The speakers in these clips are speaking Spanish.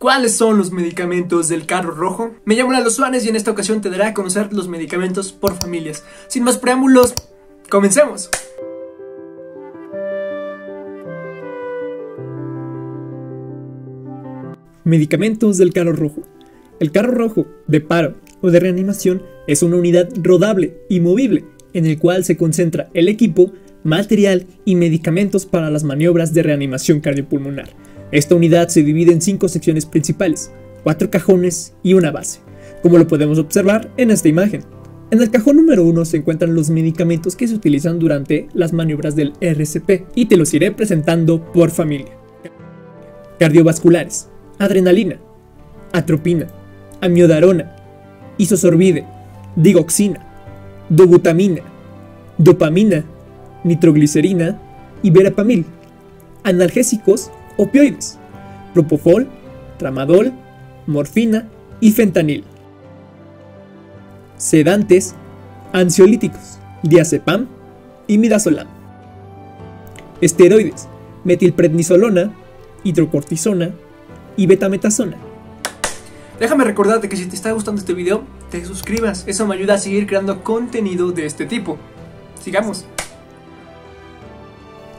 ¿Cuáles son los medicamentos del carro rojo? Me llamo Lalo Suárez y en esta ocasión te daré a conocer los medicamentos por familias. Sin más preámbulos, comencemos. Medicamentos del carro rojo. El carro rojo de paro o de reanimación es una unidad rodable y movible en el cual se concentra el equipo, material y medicamentos para las maniobras de reanimación cardiopulmonar. Esta unidad se divide en 5 secciones principales, 4 cajones y una base, como lo podemos observar en esta imagen. En el cajón número 1 se encuentran los medicamentos que se utilizan durante las maniobras del RCP y te los iré presentando por familia. Cardiovasculares: adrenalina, atropina, amiodarona, isosorbide, digoxina, dobutamina, dopamina, nitroglicerina y verapamil. Analgésicos, opioides: propofol, tramadol, morfina y fentanil. Sedantes: ansiolíticos, diazepam y midazolam. Esteroides: metilprednisolona, hidrocortisona y betametasona. Déjame recordarte que si te está gustando este video, te suscribas. Eso me ayuda a seguir creando contenido de este tipo. Sigamos.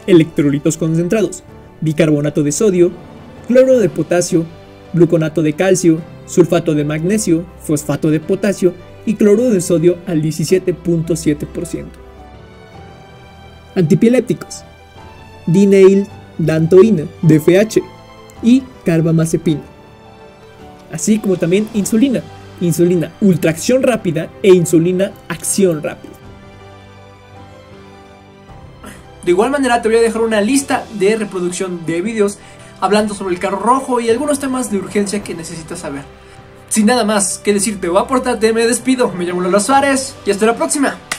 Electrolitos concentrados: bicarbonato de sodio, cloruro de potasio, gluconato de calcio, sulfato de magnesio, fosfato de potasio y cloruro de sodio al 17.7%. Antiepilépticos: Dinail, Dantoína, DFH y carbamazepina, así como también insulina, insulina ultraacción rápida e insulina acción rápida. De igual manera te voy a dejar una lista de reproducción de videos hablando sobre el carro rojo y algunos temas de urgencia que necesitas saber. Sin nada más que decirte o aportarte, me despido. Me llamo Lalo Suárez y hasta la próxima.